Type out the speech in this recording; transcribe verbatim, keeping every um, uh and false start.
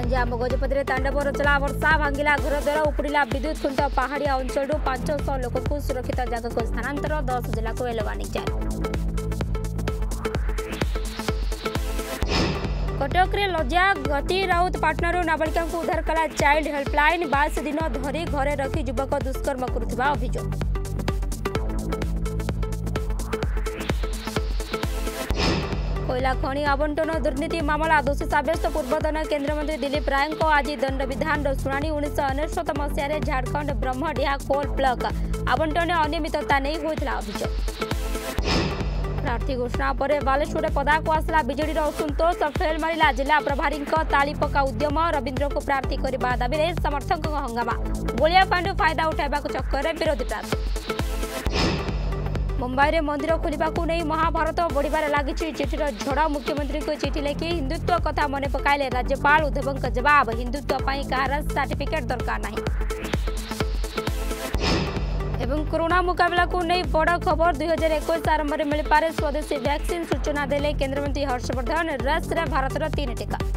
ଗଞ୍ଜାମ ଗଜପତିରେ ତାଣ୍ଡବ ରଚଲା ବର୍ଷା, ଭାଙ୍ଗିଲା ଘରଦ୍ୱାର, ଉପୁଡ଼ିଲା ବିଦ୍ୟୁତ୍ ଖୁଣ୍ଟ। ପାହାଡ଼ିଆ ଅଞ୍ଚଳରୁ ପାଞ୍ଚଶହ ଲୋକଙ୍କୁ ସୁରକ୍ଷିତ ଜାଗାକୁ ସ୍ଥାନାନ୍ତର, ଦଶ ଜିଲ୍ଲାକୁ ୟେଲୋ ୱାର୍ଣ୍ଣିଂ ଜାରି। କଟକରେ ଲଜ୍ଜା ଗତି ରାଉତ ପାଟଣାରୁ ନାବାଳିକାଙ୍କୁ ଉଦ୍ଧାର କଲା ଚାଇଲ୍ଡ ହେଲ୍ପଲାଇନ୍। ବାଇଶ ଦିନ ଧରି ଘରେ ରଖି ଯୁବକ ଦୁଷ୍କର୍ମ କରୁଥିବା ଅଭିଯୋଗ। कोयला खनि आवंटन दुर्नीति मामला दोषी सब्यस्त पूर्वतन केन्द्रमंत्री दिलीप राय को आज दंडविधान शुणी। उन्नीस अनेशत मसीह झारखंड ब्रह्मडिहा कोल ब्लॉक आवंटन अनियमितता नहीं होता अभियोग। प्रार्थी घोषणा पर बालेश्वर पदाकू आसला बीजेडी असंतोष, फेल मारा जिला प्रभारी ताली पका उद्यम। रवींद्र को प्रार्थी करने दावी समर्थक हंगामा, गोलिया पांडु फायदा उठावा चक्कर में विरोधी प्रार्थी। मुंबई में मंदिर खोलने नहीं महाभारत बढ़िबार लगी चिठीर झड़, मुख्यमंत्री को चिठी लिखि हिंदुत्व कथा मन पकाइले राज्यपाल। उद्धवों जवाब, हिंदुत्व पर कहार सर्टिफिकेट दरकार नहीं। एवं कोरोना मुकाबला को नहीं बड़ खबर, दुई हजार एक आरंभ में मिलपे स्वदेशी वैक्सीन सूचना देले केंद्रमंत्री हर्षवर्धन। रसरे भारतर तीन टीका।